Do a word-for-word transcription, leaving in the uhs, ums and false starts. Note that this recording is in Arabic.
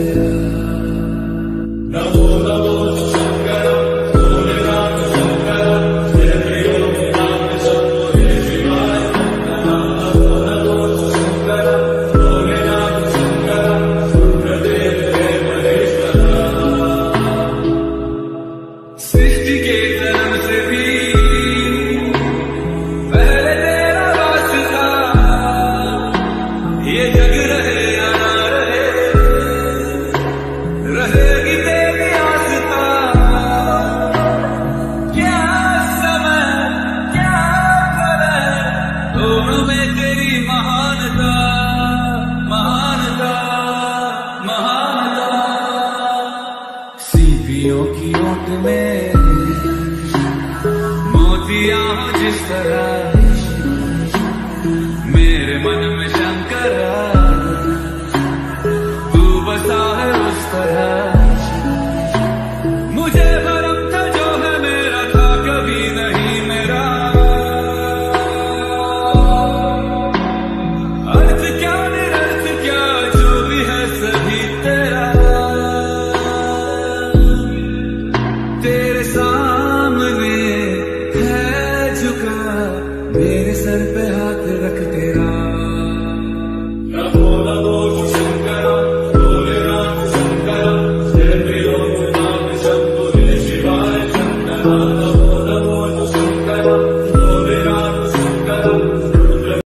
موتیاں جس طرح